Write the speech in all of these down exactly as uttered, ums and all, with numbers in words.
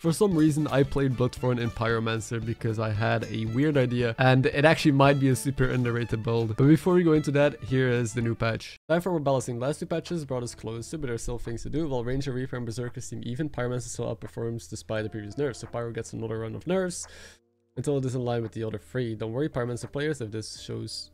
For some reason, I played Bloodthorn and Pyromancer because I had a weird idea, and it actually might be a super underrated build. But before we go into that, here is the new patch. Time for more balancing. Last two patches brought us closer, but there are still things to do. While Ranger, Reaper, and Berserker seem even, Pyromancer still outperforms despite the previous nerfs. So Pyro gets another run of nerfs until it doesn't align with the other three. Don't worry, Pyromancer players, if this shows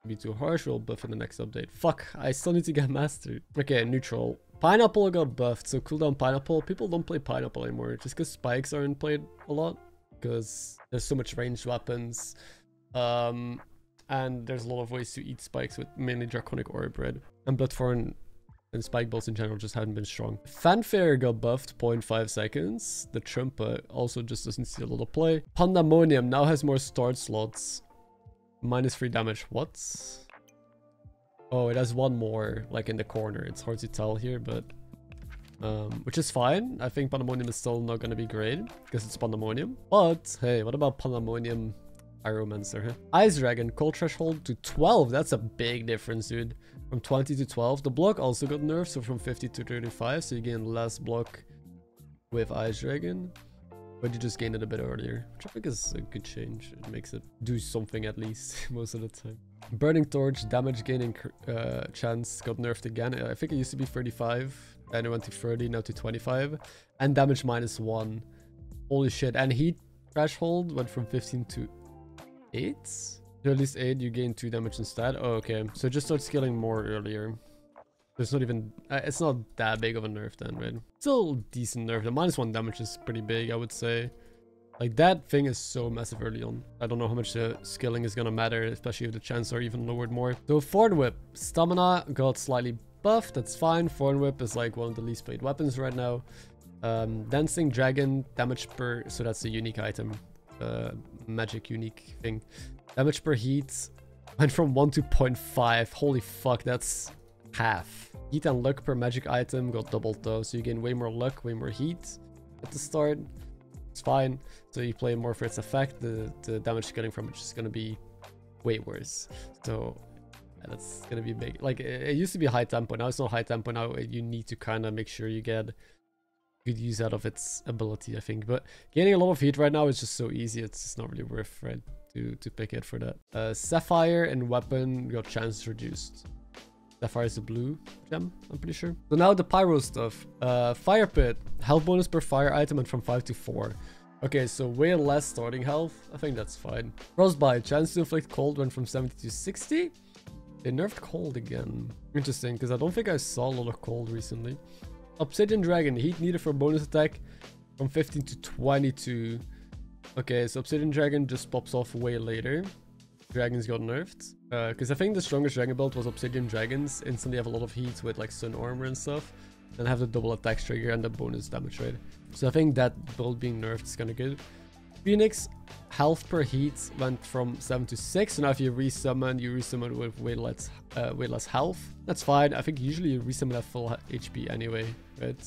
to be too harsh, we'll buff in the next update. Fuck, I still need to get mastered. Okay, neutral. Pineapple got buffed, so cooldown Pineapple. People don't play Pineapple anymore just because spikes aren't played a lot because there's so much ranged weapons, um, and there's a lot of ways to eat spikes with mainly Draconic Aura Bread. And Bloodthorn and spike builds in general just haven't been strong. Fanfare got buffed zero point five seconds. The Trumpa also just doesn't see a lot of play. Pandemonium now has more start slots. Minus three damage. What? Oh, it has one more, like, in the corner. It's hard to tell here, but... Um, which is fine. I think Pandemonium is still not going to be great, because it's Pandemonium. But, hey, what about Pandemonium Pyromancer? Huh? Ice Dragon, Cold Threshold to twelve. That's a big difference, dude. From twenty to twelve. The block also got nerfed, so from fifty to thirty-five. So you gain less block with Ice Dragon. But you just gained it a bit earlier, which I think is a good change. It makes it do something, at least, most of the time. Burning Torch, damage gaining uh, chance got nerfed again. I think it used to be thirty-five, then it went to thirty, now to twenty-five. And damage minus one. Holy shit. And Heat Threshold went from fifteen to eight? To at least eight, you gain two damage instead. Oh, okay. So just start scaling more earlier. There's not even... Uh, it's not that big of a nerf then, right? Still decent nerf. The minus one damage is pretty big, I would say. Like, that thing is so massive early on. I don't know how much the scaling is gonna matter, especially if the chances are even lowered more. So, Thorn Whip. Stamina got slightly buffed. That's fine. Thorn Whip is, like, one of the least played weapons right now. Um, Dancing Dragon. Damage per... So, that's a unique item. Uh, magic unique thing. Damage per heat. Went from one to zero point five. Holy fuck, that's half. Heat and luck per magic item got doubled, though. So, you gain way more luck, way more heat at the start. It's fine, so you play more for its effect. The, the damage you're getting from it is going to be way worse. So yeah, that's going to be big. Like, it, it used to be high tempo. Now it's not high tempo. Now you need to kind of make sure you get good use out of its ability, I think. But gaining a lot of heat right now is just so easy. It's just not really worth right, to, to pick it for that. Uh, Sapphire and Weapon got chances reduced. Sapphire is the blue gem, I'm pretty sure. So now the pyro stuff. Uh, fire pit. Health bonus per fire item and from five to four. Okay, so way less starting health. I think that's fine. Frostbite. Chance to inflict cold went from seventy to sixty. They nerfed cold again. Interesting, because I don't think I saw a lot of cold recently. Obsidian Dragon. Heat needed for bonus attack from fifteen to twenty-two. Okay, so Obsidian Dragon just pops off way later. Dragons got nerfed because uh, I think the strongest dragon build was Obsidian Dragons. Instantly have a lot of heat with like sun armor and stuff, and have the double attack trigger and the bonus damage rate. So I think that build being nerfed is kind of good. Phoenix health per heat went from seven to six, so now if you resummon, you resummon with way less uh, way less health. That's fine. I think usually you resummon at full H P anyway, right?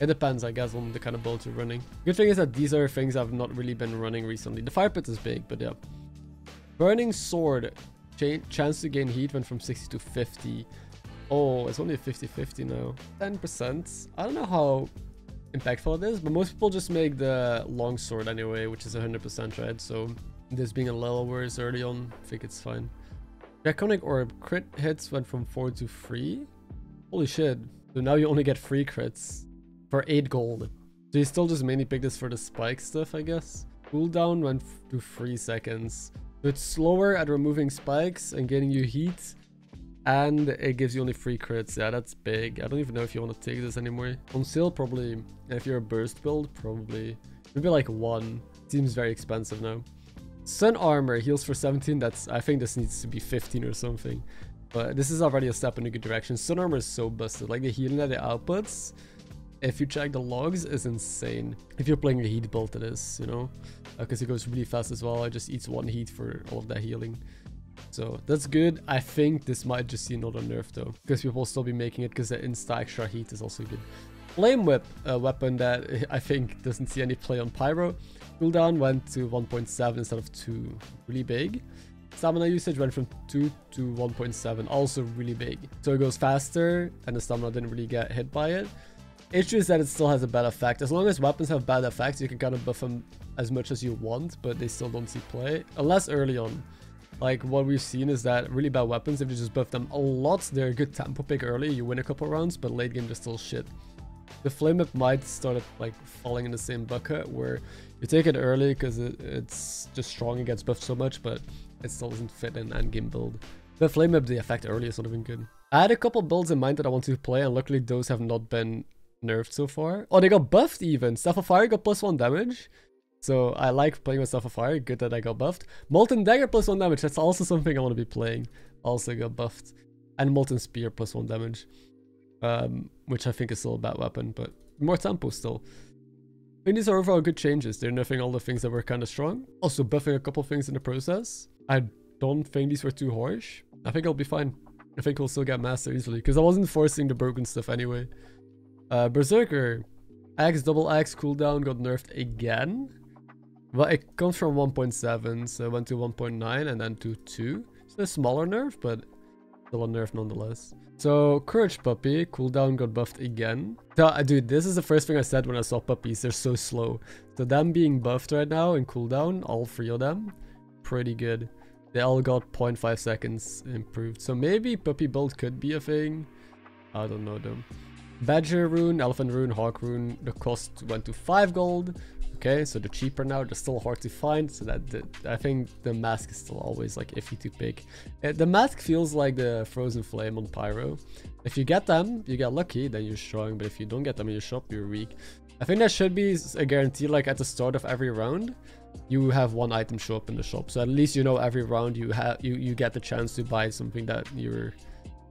It depends, I guess, on the kind of build you're running. Good thing is that these are things I've not really been running recently. The fire pit is big, but yeah. Burning Sword, Ch chance to gain heat went from sixty to fifty. Oh, it's only a fifty fifty now. ten percent. I don't know how impactful it is, but most people just make the long sword anyway, which is one hundred percent, right? So this being a little worse early on, I think it's fine. Draconic Orb, crit hits went from four to three. Holy shit. So now you only get three crits for eight gold. So you still just mainly pick this for the spike stuff, I guess. Cooldown went to three seconds. So it's slower at removing spikes and getting you heat, and it gives you only three crits. Yeah, that's big. I don't even know if you want to take this anymore. On sale, probably. If you're a burst build, probably. Maybe like one. Seems very expensive now. Sun Armor heals for seventeen. That's, I think this needs to be fifteen or something. But this is already a step in a good direction. Sun Armor is so busted. Like the healing that it outputs, if you check the logs, is insane. If you're playing a heat build, it is, you know, because uh, it goes really fast as well. It just eats one heat for all of that healing. So that's good. I think this might just see another nerf though, because people will still be making it because the insta extra heat is also good. Flame Whip, a weapon that I think doesn't see any play on Pyro. Cooldown went to one point seven instead of two. Really big. Stamina usage went from two to one point seven. Also really big. So it goes faster and the stamina didn't really get hit by it. Issue is that it still has a bad effect. As long as weapons have bad effects, you can kind of buff them as much as you want, but they still don't see play. Unless early on. Like, what we've seen is that really bad weapons, if you just buff them a lot, they're a good tempo pick early, you win a couple rounds, but late game, they're still shit. The flame up might start like falling in the same bucket where you take it early because it, it's just strong and gets buffed so much, but it still doesn't fit in end game build. The flame up, the effect early is not even good. I had a couple builds in mind that I want to play, and luckily those have not been nerfed so far. Oh, they got buffed even. Staff of Fire got plus one damage. So I like playing with Staff of Fire. Good that I got buffed. Molten Dagger plus one damage. That's also something I want to be playing. Also got buffed. And Molten Spear plus one damage. Um, which I think is still a bad weapon, but more tempo still. I think these are overall good changes. They're nerfing all the things that were kind of strong. Also buffing a couple things in the process. I don't think these were too harsh. I think I'll be fine. I think we'll still get Master easily, because I wasn't forcing the broken stuff anyway. Uh, Berserker. Axe, double axe cooldown got nerfed again. Well, it comes from one point seven, so it went to one point nine and then to two. So a smaller nerf, but still a nerf nonetheless. So, Courage Puppy, cooldown got buffed again. So, dude, this is the first thing I said when I saw puppies. They're so slow. So, them being buffed right now in cooldown, all three of them, pretty good. They all got zero point five seconds improved. So, maybe puppy build could be a thing. I don't know, though. Badger Rune, Elephant Rune, Hawk Rune, the cost went to five gold. Okay, so they're cheaper now, they're still hard to find, so that, that I think the mask is still always like iffy to pick. Uh, the mask feels like the Frozen Flame on Pyro. If you get them, you get lucky, then you're strong, but if you don't get them in your shop, you're weak. I think that should be a guarantee, like at the start of every round, you have one item show up in the shop. So at least you know every round you have you, you get the chance to buy something that your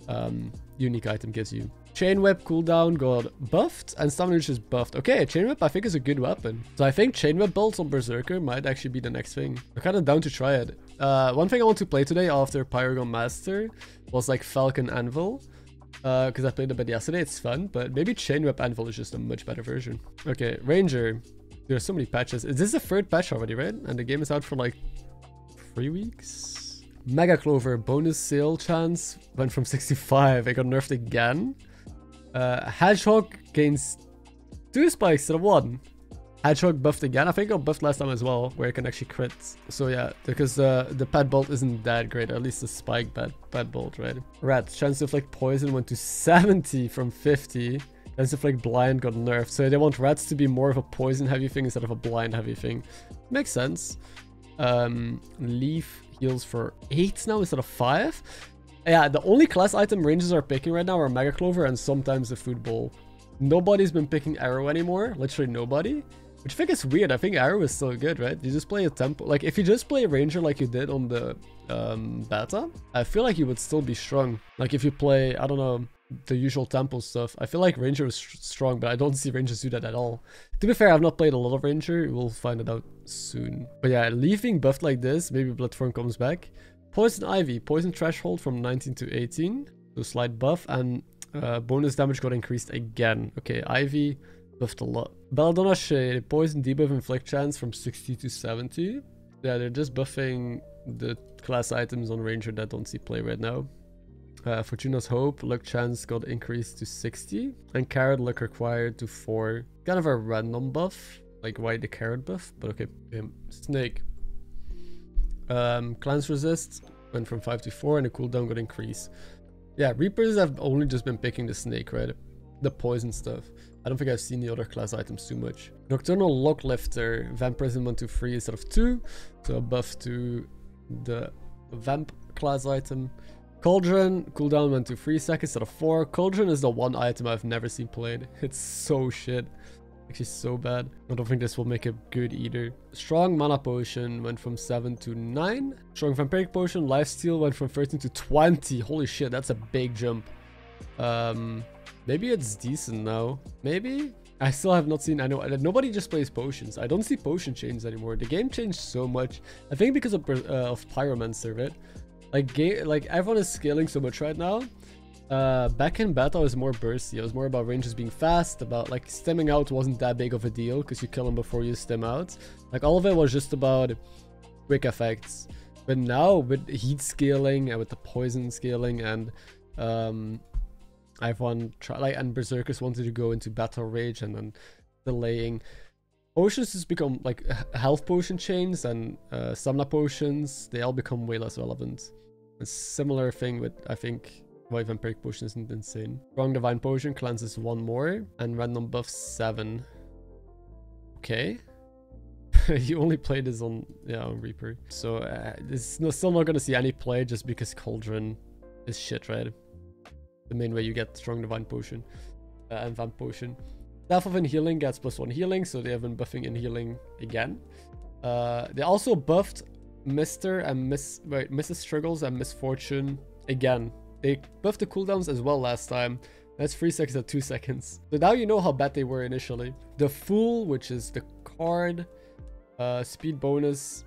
um, unique item gives you. Chain Whip cooldown got buffed and Stamina is just buffed. Okay, Chain Whip I think is a good weapon. So I think Chain Whip builds on Berserker might actually be the next thing. I'm kind of down to try it. Uh, one thing I want to play today after Pyrogon Master was like Falcon Anvil. Because uh, I played a bit yesterday, it's fun. But maybe Chain Whip Anvil is just a much better version. Okay, Ranger. There are so many patches. Is this the third patch already, right? And the game is out for like three weeks? Mega Clover bonus sale chance went from sixty-five. It got nerfed again. Uh, Hedgehog gains two spikes instead of one. Hedgehog buffed again. I think it got buffed last time as well, where it can actually crit. So yeah, because uh, the pet bolt isn't that great, at least the spike pet, pet bolt, right? Rat, chance to inflict poison went to seventy from fifty. Chance to inflict blind got nerfed. So they want rats to be more of a poison heavy thing instead of a blind heavy thing. Makes sense. Um, leaf heals for eight now instead of five. Yeah, the only class item ranges are picking right now are Mega Clover and sometimes the Food Bowl. Nobody's been picking Arrow anymore, literally nobody. Which I think is weird, I think Arrow is still good, right? You just play a tempo, like if you just play a Ranger like you did on the um, beta, I feel like you would still be strong. Like if you play, I don't know, the usual tempo stuff, I feel like Ranger is strong, but I don't see Rangers do that at all. To be fair, I've not played a lot of Ranger, we'll find it out soon. But yeah, Leaf being buffed like this, maybe Bloodthorn comes back. Poison Ivy, poison threshold from nineteen to eighteen, so slight buff, and uh, bonus damage got increased again. Okay, Ivy buffed a lot. Belladonna Shade, poison debuff inflict chance from sixty to seventy. Yeah, they're just buffing the class items on Ranger that don't see play right now. Uh, Fortuna's Hope, luck chance got increased to sixty, and Carrot luck required to four. Kind of a random buff, like why the Carrot buff, but okay. Um, Snake. Um, Cleanse Resist went from five to four and the cooldown got increased. Yeah, Reapers have only just been picking the Snake, right? The poison stuff. I don't think I've seen the other class items too much. Nocturnal Lock Lifter, Vampirism one to three instead of two. So a buff to the Vamp class item. Cauldron, cooldown went to three seconds instead of four. Cauldron is the one item I've never seen played. It's so shit. Actually so bad. I don't think this will make it good either. Strong mana potion went from seven to nine. Strong vampiric potion lifesteal went from thirteen to twenty. Holy shit, that's a big jump. Um, maybe it's decent now. Maybe? I still have not seen, I know, nobody just plays potions. I don't see potion chains anymore. The game changed so much. I think because of, uh, of Pyromancer, right? Like, game, like everyone is scaling so much right now. Uh, back in beta, I was more bursty. I was more about Rangers being fast, about like stemming out wasn't that big of a deal because you kill them before you stem out. Like all of it was just about quick effects. But now with heat scaling and with the poison scaling and um, I've won try like, and Berserkers wanted to go into battle rage and then delaying. Potions just become like health potion chains and uh, stamina potions. They all become way less relevant. A similar thing with, I think, why Vampiric Potion isn't insane. Strong Divine Potion cleanses one more and random buff seven. Okay. You only play this on, yeah, on Reaper. So uh, it's no, still not going to see any play just because Cauldron is shit, right? The main way you get Strong Divine Potion uh, and Vamp Potion. Staff of Inhealing gets plus one healing, so they have been buffing Inhealing again. Uh, they also buffed Mister and Miss, wait, Missus Struggles and Misfortune again. They buffed the cooldowns as well last time. That's three seconds at two seconds. So now you know how bad they were initially. The Fool, which is the card, uh, speed bonus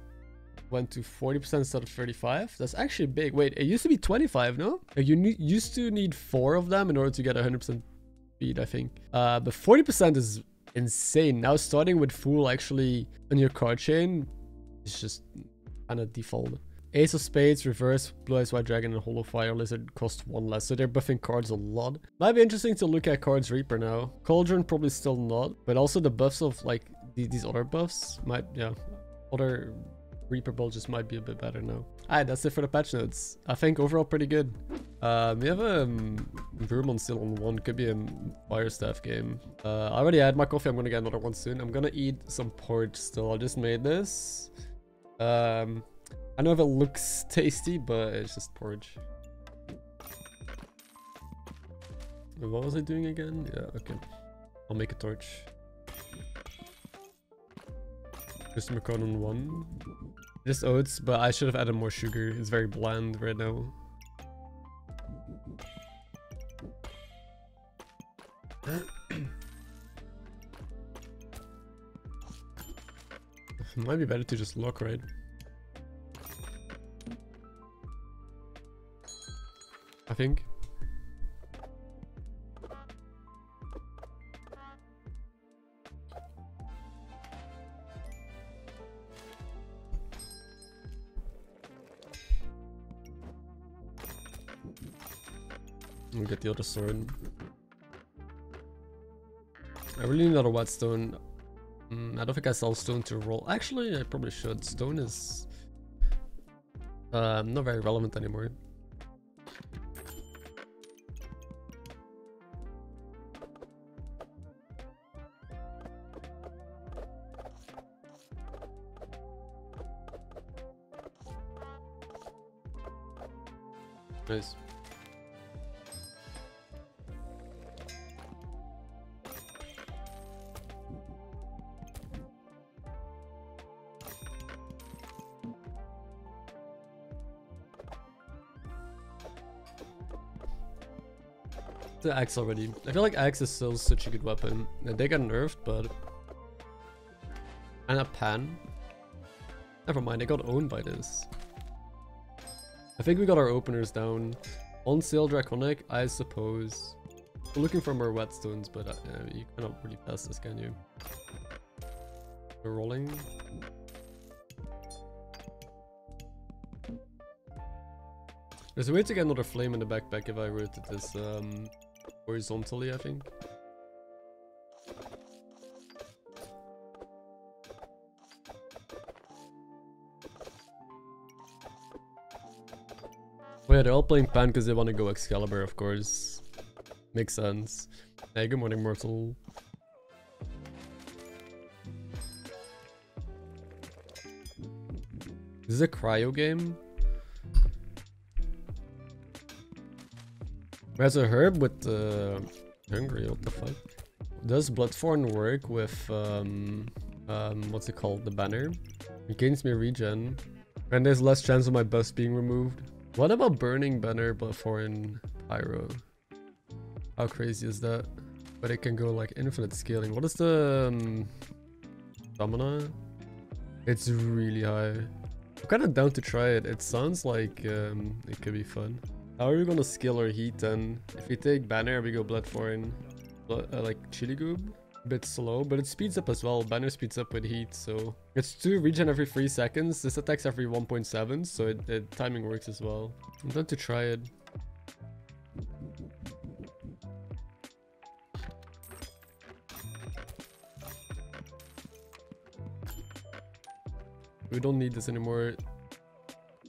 went to forty percent instead of thirty-five. That's actually big. Wait, it used to be twenty-five, no? Like you need, used to need four of them in order to get one hundred percent speed, I think. Uh, but forty percent is insane. Now starting with Fool actually on your card chain is just kind of default. Ace of Spades, Reverse, Blue-Eyes White Dragon, and Hollow Fire Lizard cost one less, so they're buffing cards a lot. Might be interesting to look at cards Reaper now. Cauldron probably still not, but also the buffs of like the, these other buffs might, yeah, other Reaper bulges might be a bit better now. Alright, that's it for the patch notes. I think overall pretty good. Um, we have a um, Brumon still on one, could be a Fire Staff game. Uh, I already had my coffee, I'm gonna get another one soon. I'm gonna eat some porridge still, I just made this. Um... I know if it looks tasty, but it's just porridge. What was I doing again? Yeah, okay. I'll make a torch. Customer code on one. Just oats, but I should have added more sugar. It's very bland right now. Might be better to just lock, right? I think. We'll get the other sword. I really need another whetstone. Mm, I don't think I sell stone to roll. Actually, I probably should. Stone is uh, not very relevant anymore. Nice. The axe already. I feel like axe is still such a good weapon. They got nerfed, but and a pan. Never mind, they got owned by this. I think we got our openers down. On sale Draconic, I suppose. We're looking for more whetstones, but uh, you cannot really pass this, can you? We're rolling. There's a way to get another flame in the backpack if I rotate this um, horizontally, I think. Yeah, they're all playing Pan because they want to go Excalibur, of course. Makes sense. Hey, good morning, Mortal. This is a cryo game. There's a herb with uh, hungry, what the fuck? Does Bloodthorn work with um, um, what's it called? The banner? It gains me regen. And there's less chance of my buffs being removed. What about burning banner but foreign pyro? How crazy is that? But it can go like infinite scaling. What is the um, stamina? It's really high. I'm kind of down to try it. It sounds like um, it could be fun. How are we gonna scale our heat then? If we take banner, we go blood foreign, blood, uh, like chili goob. A bit slow, but it speeds up as well. Banner speeds up with heat, so it's two regen every three seconds. This attacks every one point seven, so it, it timing works as well. I'm going to try it. We don't need this anymore.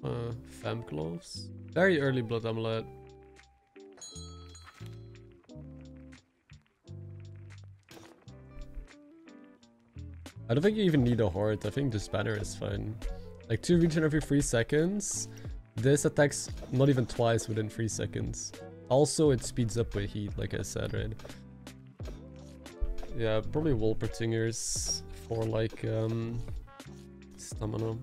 Uh, Fam Claws. Very early Blood Amulet. I don't think you even need a heart. I think this banner is fine. Like two regen every three seconds. This attacks not even twice within three seconds. Also, it speeds up with heat, like I said, right? Yeah, probably Wolpertingers for like um, stamina.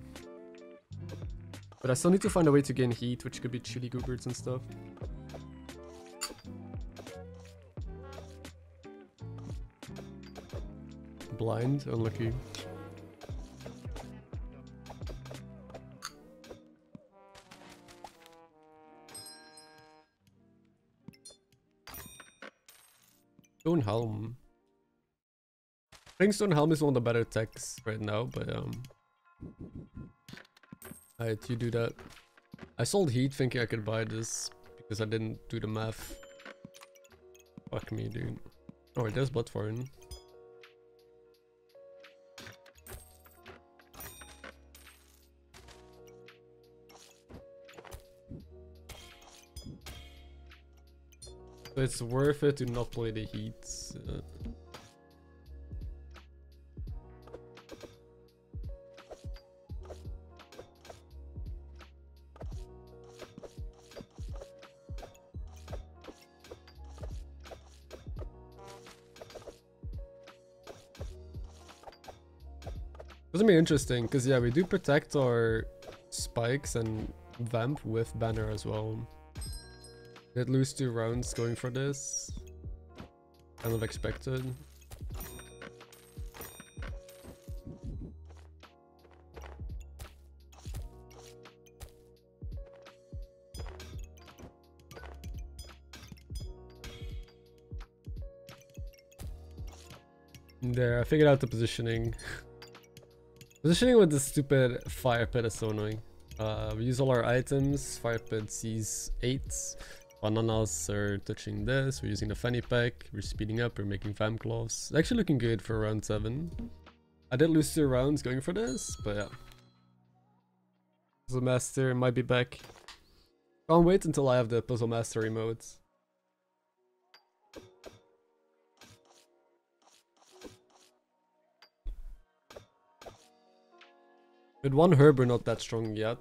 But I still need to find a way to gain heat, which could be chili goobers and stuff. Blind, unlucky. Stone Helm. I think Stone Helm is one of the better techs right now, but um. Alright, you do that. I sold heat thinking I could buy this because I didn't do the math. Fuck me, dude. Alright, there's Bloodthorn. So it's worth it to not play the heat. Uh, It's gonna be interesting because yeah, we do protect our spikes and vamp with banner as well. Did lose two rounds going for this. Kind of expected. There, I figured out the positioning. Positioning with this stupid fire pit is so annoying. Uh, we use all our items. Fire pit sees eight. Bananas are touching this. We're using the fanny pack. We're speeding up. We're making fam claws. It's actually looking good for round seven. I did lose two rounds going for this, but yeah. Puzzle Master might be back. Can't wait until I have the Puzzle Master emotes. With one herb, we're not that strong yet.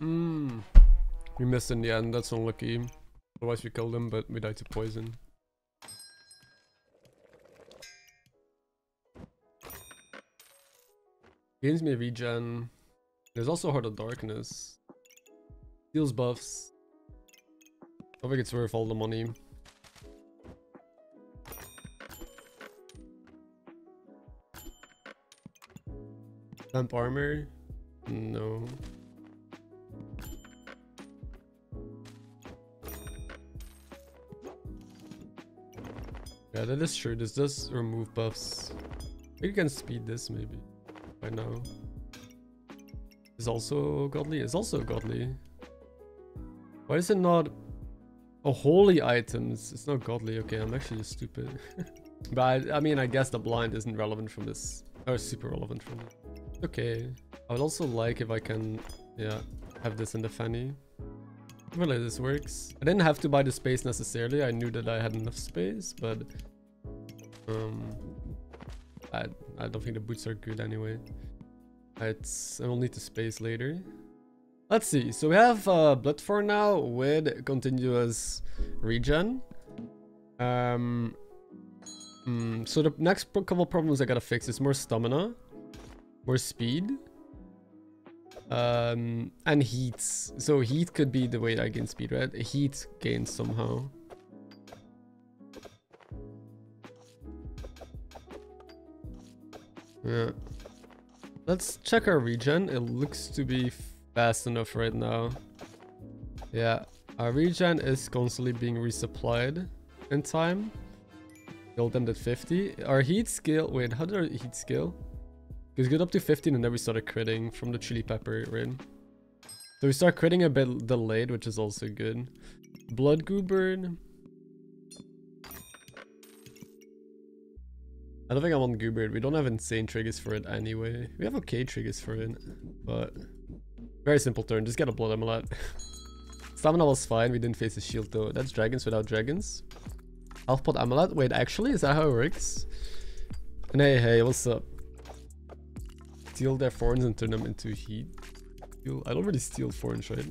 Hmm. We missed in the end, that's unlucky. Otherwise we killed him, but we died to poison. Gains me regen. There's also Heart of Darkness. Steals buffs. I think it's worth all the money. Vamp armor? No. Yeah, that is true. This does remove buffs. We can speed this maybe by now. It's also godly. It's also godly. Why is it not a holy items? It's not godly. Okay, I'm actually stupid. But I, I mean, I guess the blind isn't relevant from this. Or super relevant from it. Okay. I would also like if I can, yeah, have this in the fanny. Really, this works. I didn't have to buy the space necessarily. I knew that I had enough space, but um, I I don't think the boots are good anyway. It's I will need the space later. Let's see. So we have uh, Bloodthorn now with continuous regen. Um. Mm, so the next couple problems I gotta fix is more stamina, more speed. Um, and heat. So heat could be the way I gain speed, right? Heat gains somehow. Yeah. Let's check our regen. It looks to be fast enough right now. Yeah. Our regen is constantly being resupplied in time. Build them at fifty. Our heat skill. Wait, how did our heat skill? Because we got up to fifteen and then we started critting from the chili pepper rain. So we start critting a bit delayed, which is also good. Blood goo burn. I don't think I want goo burn. We don't have insane triggers for it anyway. We have okay triggers for it, but very simple turn. Just get a blood amulet. Stamina was fine. We didn't face a shield though. That's dragons without dragons. Health pot amulet. Wait, actually, is that how it works? And hey, hey, what's up? Steal their thorns and turn them into heat. I don't really steal thorns, right?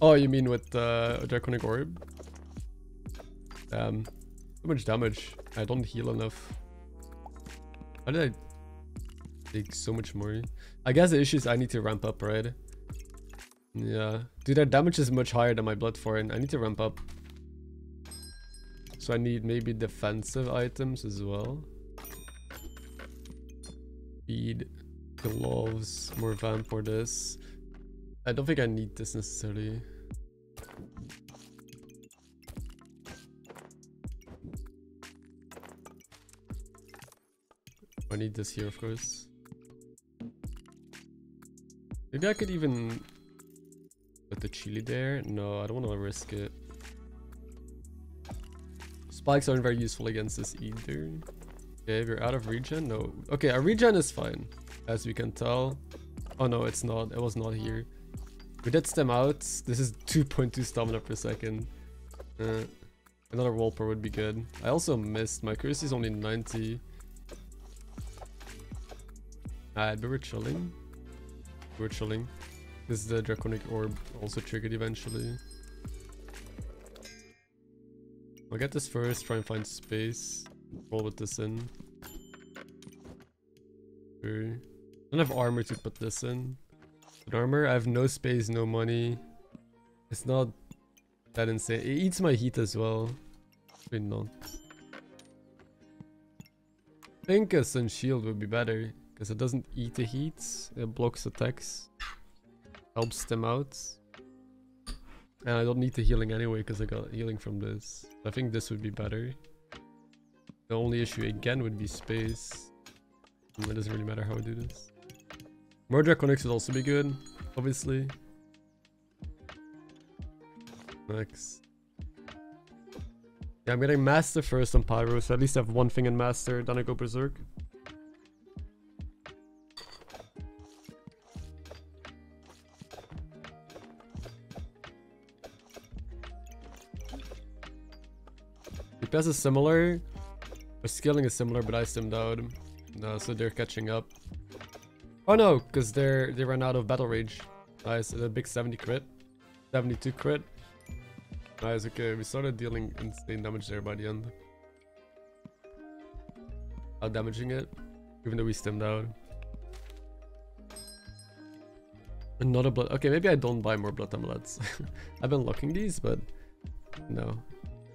Oh, you mean with uh, a draconic orb? Um, too much damage. I don't heal enough. How did I take so much more? I guess the issue is I need to ramp up, right? Yeah. Dude, their damage is much higher than my blood foreign. I need to ramp up. So I need maybe defensive items as well. Feed, gloves, more vamp for this. I don't think I need this necessarily. I need this here, of course. Maybe I could even put the chili there. No, I don't want to risk it. Spikes aren't very useful against this either. Okay, we're out of regen. No. Okay, our regen is fine, as we can tell. Oh no, it's not. It was not here. We did stem out. This is two point two stamina per second. Uh, another Wulper would be good. I also missed. My accuracy is only ninety. Alright, but we're chilling. We're chilling. This is the Draconic Orb, also triggered eventually. I'll get this first, try and find space. Roll with this in. Sure. I don't have armor to put this in. But armor, I have no space, no money. It's not that insane. It eats my heat as well. Maybe not. I think a sun shield would be better. Because it doesn't eat the heat. It blocks attacks. Helps them out. And I don't need the healing anyway because I got healing from this. I think this would be better. The only issue again would be space. It doesn't really matter how I do this. More Draconics would also be good, obviously. Next. Yeah, I'm getting Master first on Pyro, so at least I have one thing in Master, then I go Berserk. D P S is similar. Our scaling is similar, but I stemmed out. No, so they're catching up. Oh no, because they're they ran out of battle rage. Nice, a big seventy crit. seventy-two crit. Nice, okay. We started dealing insane damage there by the end. Out damaging it. Even though we stemmed out. Another blood. Okay, maybe I don't buy more blood amulets. I've been locking these, but no.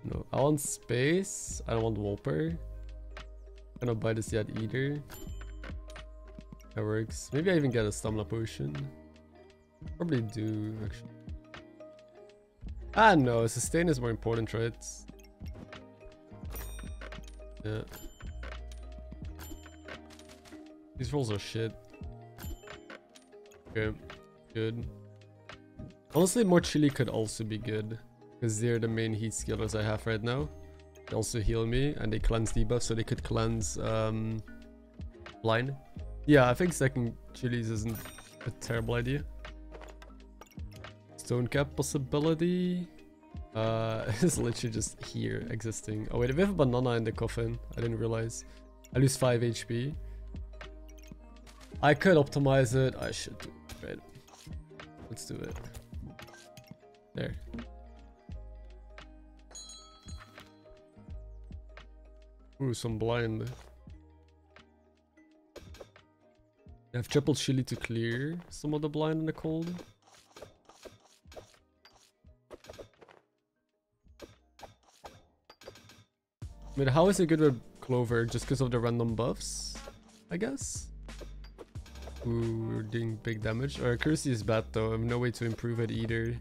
No. I want space. I don't want Wulper. I don't buy this yet either. That works. Maybe I even get a stamina potion. Probably do, actually. Ah, no. Sustain is more important, right? Yeah. These rolls are shit. Okay. Good. Honestly, more chili could also be good. Because they're the main heat skillers I have right now. They also heal me and they cleanse debuff, so they could cleanse um, blind. Yeah, I think second chilies isn't a terrible idea. Stone cap possibility. Uh, it's literally just here existing. Oh wait, we have a banana in the coffin. I didn't realize. I lose five H P. I could optimize it. I should do it. Right. Let's do it. There. Ooh, some blind. I have triple chili to clear some of the blind and the cold. I mean, how is it good with Clover? Just because of the random buffs, I guess? we're doing big damage. Our accuracy is bad though. I have no way to improve it either.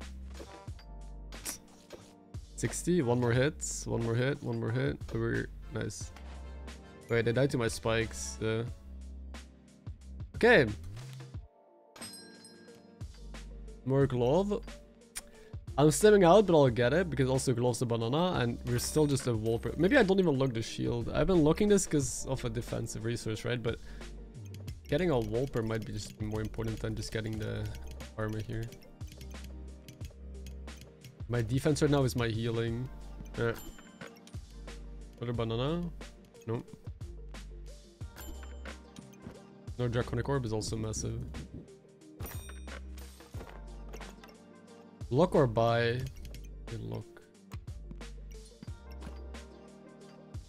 sixty, one more hit, one more hit, one more hit. Oh, we're nice. Wait, I died to my spikes. Uh, okay. More glove. I'm stepping out, but I'll get it because also gloves a banana, and we're still just a wall. Maybe I don't even lock the shield. I've been locking this because of a defensive resource, right? But getting a Wolper might be just more important than just getting the armor here. My defense right now is my healing. Uh, another banana? Nope. No draconic orb is also massive. Lock or buy? Okay, lock. Is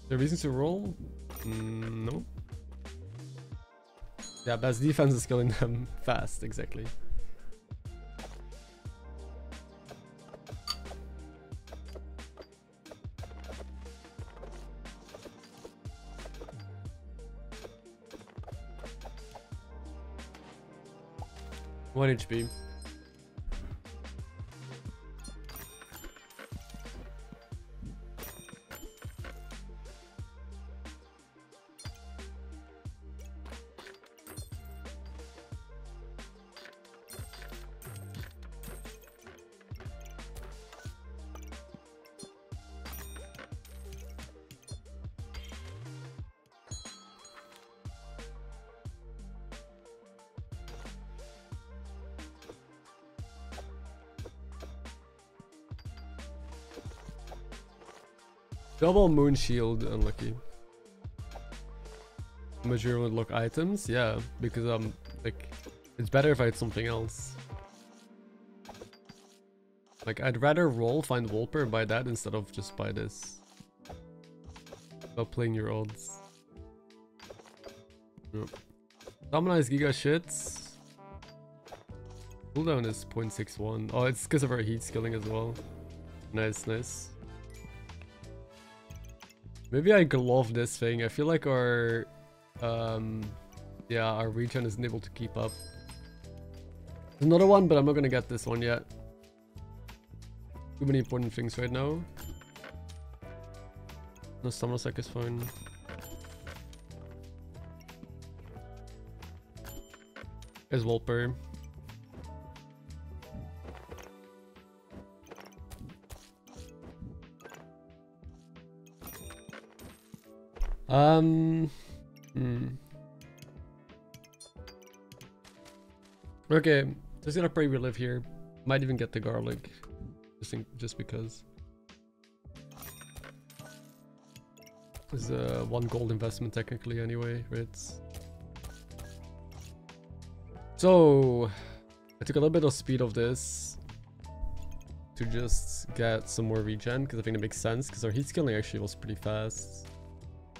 there reason to roll? Mm, no. Yeah, best defense is killing them fast, exactly. one H P. Double moon shield, unlucky. Major would lock items, yeah, because I'm um, like, it's better if I had something else. Like, I'd rather roll, find Wolper, and buy that instead of just buy this. Stop playing your odds. Nope. Stamina is giga shits. Cooldown is zero point six one. Oh, it's because of our heat skilling as well. Nice, nice. Maybe I glove this thing. I feel like our, um, yeah, our regen isn't able to keep up. There's another one, but I'm not gonna get this one yet. Too many important things right now. No, summer sack is fine. There's Wolper. Um. Hmm. Okay, just gonna pray we live here. Might even get the garlic, just in, just because. There's a uh, one gold investment technically anyway, right? So I took a little bit of speed of this to just get some more regen because I think it makes sense because our heat scaling actually was pretty fast.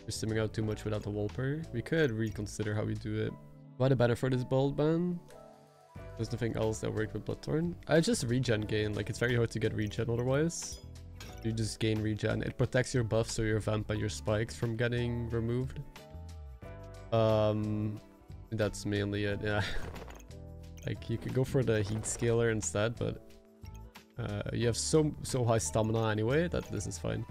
We're simming out too much without the Wolper. We could reconsider how we do it. Why the better for this Bald Ban? There's nothing else that worked with Bloodthorn. I just regen gain. Like, it's very hard to get regen otherwise. You just gain regen. It protects your buffs or your vamp and your spikes from getting removed. Um, that's mainly it. Yeah. Like, you could go for the heat scaler instead, but uh, you have so so high stamina anyway that this is fine.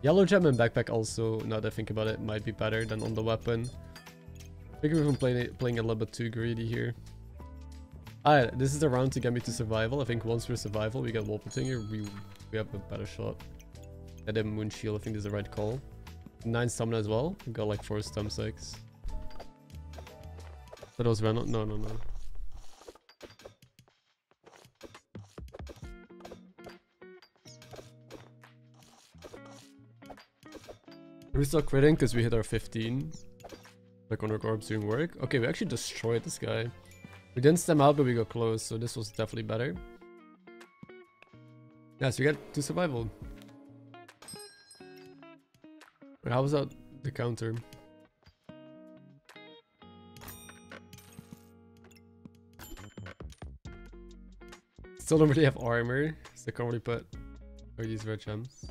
Yellow gem and backpack also, now that I think about it, might be better than on the weapon. I think we've been play playing a little bit too greedy here. Alright, this is the round to get me to survival. I think once we're survival, we get Wolpertinger, we, we have a better shot. And then moon shield, I think this is the right call. nine stamina as well. We got like four stamina sacks. That was random. No, no, no. We're still critting because we hit our fifteen. Like on our orbs doing work. Okay, we actually destroyed this guy. We didn't stem out, but we got close, so this was definitely better. Yeah, so we got to survival. Wait, how was that the counter? Still don't really have armor, so I can't really put or use red gems.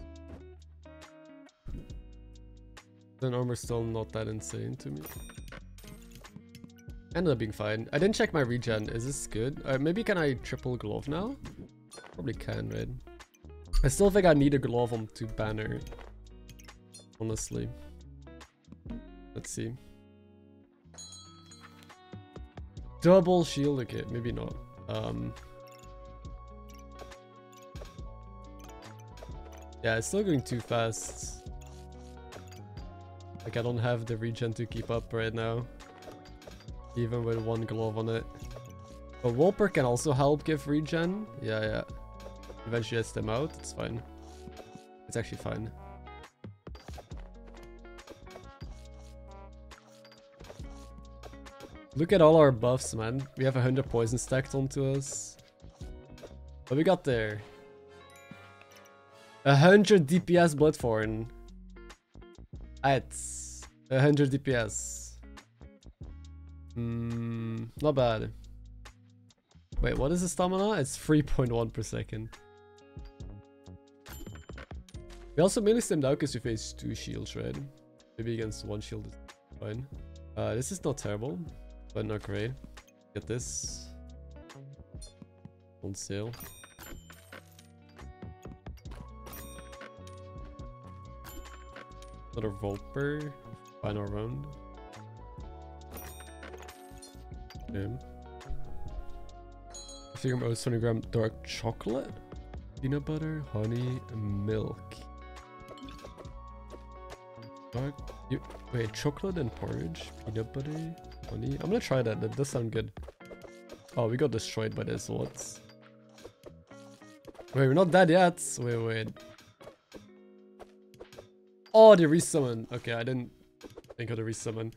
Then armor's still not that insane to me. Ended up being fine. I didn't check my regen. Is this good? Uh, maybe can I triple glove now? Probably can, right? I still think I need a glove on to banner. Honestly. Let's see. Double shield, okay, maybe not. Um, yeah, it's still going too fast. Like I don't have the regen to keep up right now. Even with one glove on it. But Wolper can also help give regen. Yeah, yeah. Eventually gets them out, it's fine. It's actually fine. Look at all our buffs, man. We have one hundred poison stacked onto us. What we got there? one hundred D P S Bloodthorn. At one hundred D P S. Hmm, not bad. Wait, what is the stamina? It's three point one per second. We also mainly stemmed out because we face two shields, right? Maybe against one shield is fine. Uh, this is not terrible, but not great. Get this. On sale. Another Volper. Final round. Okay. I figure out twenty gram dark chocolate, peanut butter, honey, milk. Dark. You, wait, chocolate and porridge, peanut butter, honey. I'm gonna try that. That does sound good. Oh, we got destroyed by this. What? Wait, we're not dead yet. Wait, wait. Oh, they resummon. Okay, I didn't think of the resummon.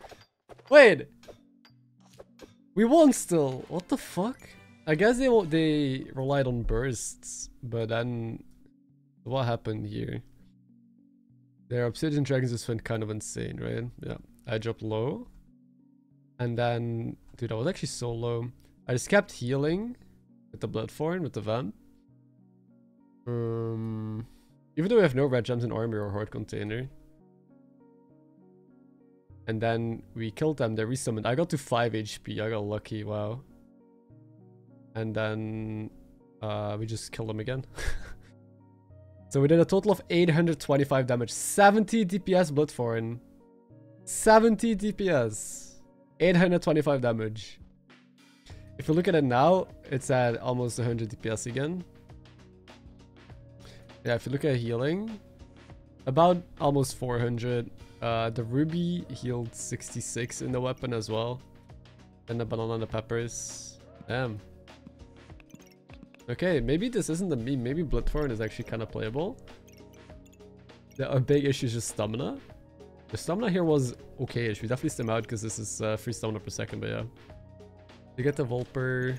Wait. We won still. What the fuck? I guess they they relied on bursts, but then what happened here? Their obsidian dragons just went kind of insane, right? Yeah, I dropped low, and then dude, I was actually so low. I just kept healing with the Bloodthorn, with the vamp. Um, even though we have no red gems in armor or horde container, and then we killed them. They resummoned. I got to five H P. I got lucky. Wow. And then uh, we just killed him again. So we did a total of eight hundred twenty-five damage. seventy D P S Bloodthorn. seventy D P S. eight hundred twenty-five damage. If you look at it now, it's at almost one hundred D P S again. Yeah, if you look at healing, about almost four hundred. Uh, the ruby healed sixty-six in the weapon as well. And the banana and the peppers. Damn. Okay, maybe this isn't the meme. Maybe Bloodthorn is actually kind of playable. The big issue is just stamina. The stamina here was okay-ish. We definitely stem out because this is uh, free stamina per second, but yeah. You get the Volper.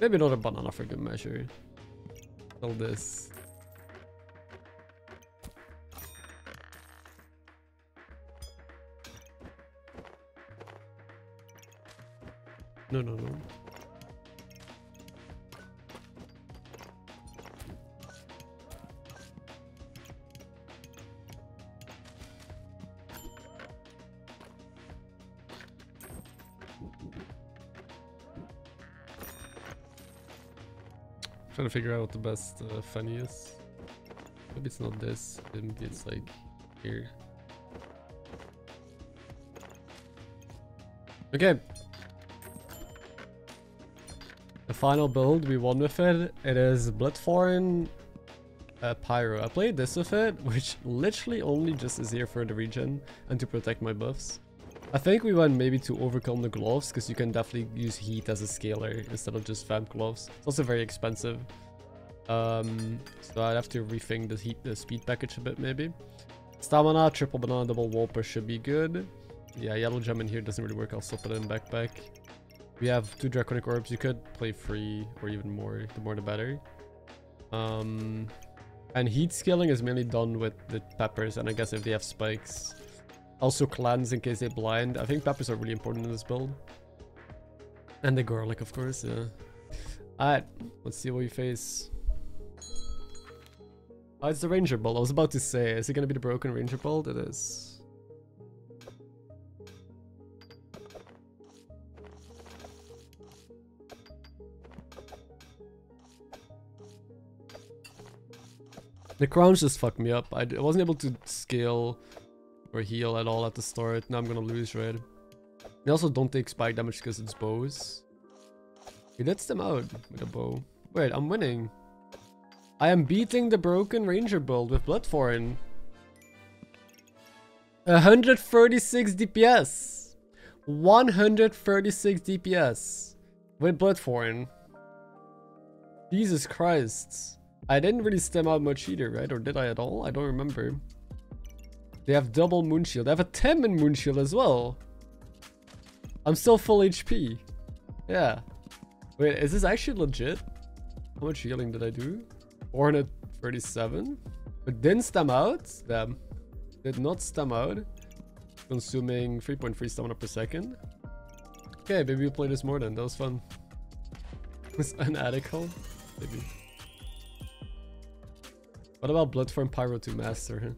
Maybe not a banana for good measure. All this. No, no, no. I'm trying to figure out what the best uh, Fanny is. Maybe it's not this. Maybe it's like here. Okay. The final build, we won with it. It is Bloodthorn uh, Pyro. I played this with it, which literally only just is here for the regen and to protect my buffs. I think we went maybe to overcome the gloves, because you can definitely use heat as a scaler instead of just vamp gloves. It's also very expensive. Um, so I'd have to rethink the heat, the speed package a bit maybe. Stamina, triple banana, double Wolper should be good. Yeah, yellow gem in here doesn't really work. I'll slip it in backpack. We have two draconic orbs. You could play free or even more. The more the better. Um, and heat scaling is mainly done with the peppers. And I guess if they have spikes. Also cleanse in case they blind. I think peppers are really important in this build. And the garlic, of course. Yeah. Alright. Let's see what we face. Oh, it's the ranger build. I was about to say. Is it going to be the broken ranger build? It is. The crowns just fucked me up. I wasn't able to scale or heal at all at the start. Now I'm gonna lose, right? They also don't take spike damage because it's bows. He lets them out with a bow. Wait, I'm winning. I am beating the broken ranger build with Bloodthorn. one hundred thirty-six D P S. one hundred thirty-six D P S with Bloodthorn. Jesus Christ. I didn't really stem out much either, right? Or did I at all? I don't remember. They have double moon shield. They have a ten min moon shield as well. I'm still full H P. Yeah. Wait, is this actually legit? How much healing did I do? four hundred thirty-seven? But didn't stem out? Damn. Did not stem out. Consuming three point three stamina per second. Okay, maybe we'll play this more then. That was fun. Was an attic hold? Maybe. What about Bloodthorn Pyro to master?